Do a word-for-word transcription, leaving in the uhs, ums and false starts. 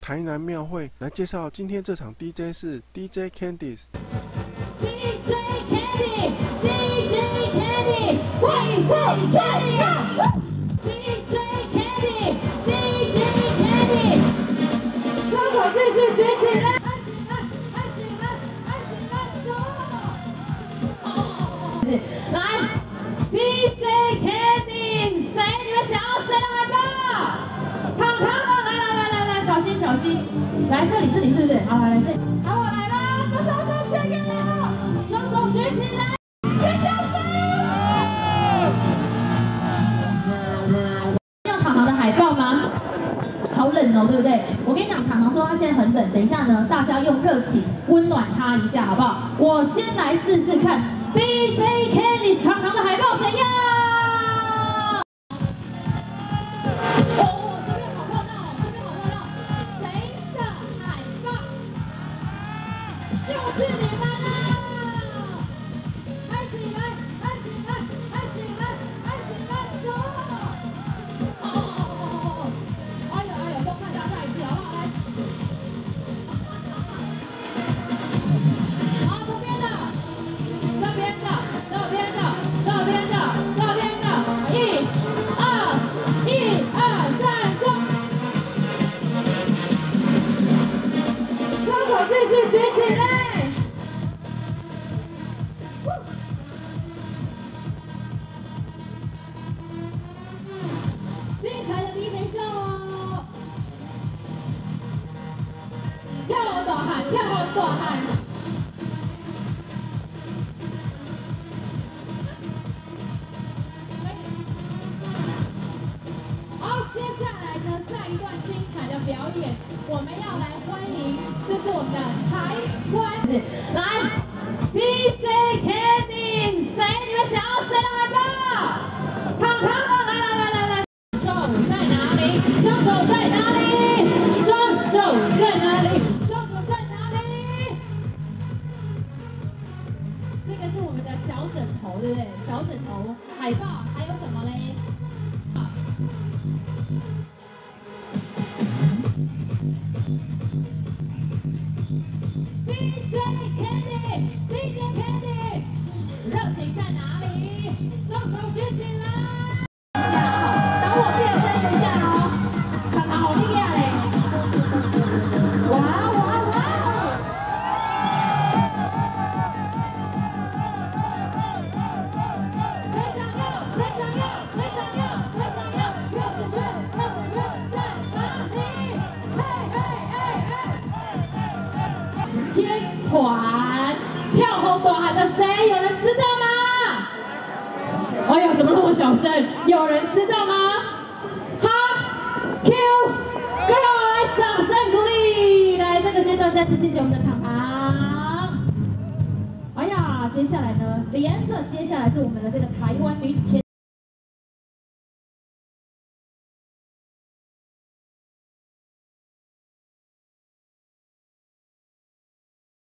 台南庙会来介绍，今天这场 D J 是 DJ Candice。DJ Candice，DJ Candice，DJ Candice，DJ Candice，DJ Candice，双手继续举起来，二起来，二起来，二起来，走！来 ，D J Candice， 谁？你们想要谁来吧？躺躺的，来来来来。 小心，小心！来这里，这里，对不对？好，来这里。好，我来啦！把双手伸开来，双手举起来。 哦，对不对？我跟你讲，糖糖说他现在很冷，等一下呢，大家用热情温暖他一下，好不好？我先来试试看 ，D J Candice 糖糖的海报谁要？哦，这边好热闹，这边好热闹，谁的海报？就是你们啦！爱起来，爱起来，爱起来，爱起来，走！哦。 我们要来欢迎，这是我们的台湾来 D J Candice， 谁？你们想要谁来吧？躺躺的，来来来来来，手在哪里？双手在哪里？双手在哪里？双手在哪里？这个是我们的小枕头，对不对？小枕头海报还有什么嘞？ D J Candice，D J Candice， 热情在哪里？双手举起来！等我变身一下哦，看看好厉害嘞！哇哇哇！谁想要？谁想要？谁想要？谁想要？热情去，热情去，在哪里？哎哎哎哎！天！ 团跳红短喊的谁？有人知道吗？哎呦，怎么那么小声？有人知道吗？好 ，Q Girl， 来掌声鼓励！来，这个阶段再次谢谢我们的糖糖。哎呀，接下来呢，连着接下来是我们的这个台湾女子天。